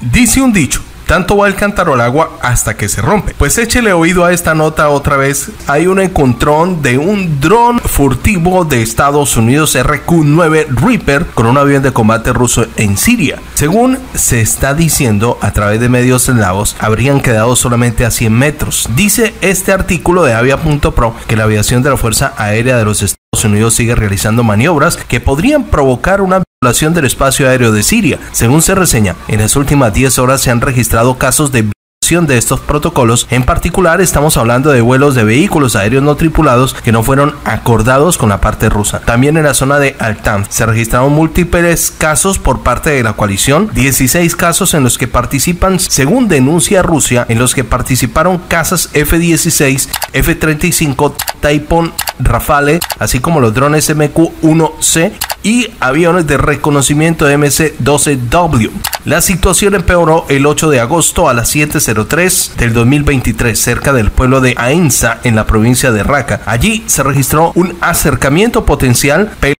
Dice un dicho: tanto va el cántaro al agua hasta que se rompe. Pues échele oído a esta nota otra vez. Hay un encontrón de un dron furtivo de Estados Unidos MQ-9 Reaper con un avión de combate ruso en Siria. Según se está diciendo a través de medios eslavos, habrían quedado solamente a 100 metros. Dice este artículo de Avia.pro que la aviación de la Fuerza Aérea de los Estados Unidos sigue realizando maniobras que podrían provocar una violación del espacio aéreo de Siria. Según se reseña, en las últimas 10 horas se han registrado casos de violación de estos protocolos. En particular, estamos hablando de vuelos de vehículos aéreos no tripulados que no fueron acordados con la parte rusa. También en la zona de Al-Tanf se registraron múltiples casos por parte de la coalición, 16 casos en los que participan, según denuncia Rusia, en los que participaron cazas F-16, F-35, Taipón, Rafale, así como los drones MQ-1C y aviones de reconocimiento MC-12W. La situación empeoró el 8 de agosto a las 7:03 del 2023 cerca del pueblo de Ainsa en la provincia de Raqqa. Allí se registró un acercamiento potencial peligroso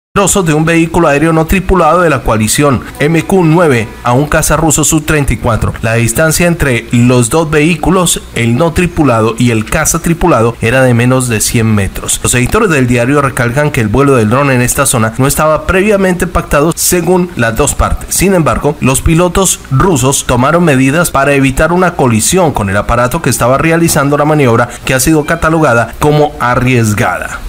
de un vehículo aéreo no tripulado de la coalición MQ-9 a un caza ruso Su-34. La distancia entre los dos vehículos, el no tripulado y el caza tripulado, era de menos de 100 metros. Los editores del diario recalcan que el vuelo del dron en esta zona no estaba previamente pactado según las dos partes. Sin embargo, los pilotos rusos tomaron medidas para evitar una colisión con el aparato que estaba realizando la maniobra, que ha sido catalogada como arriesgada.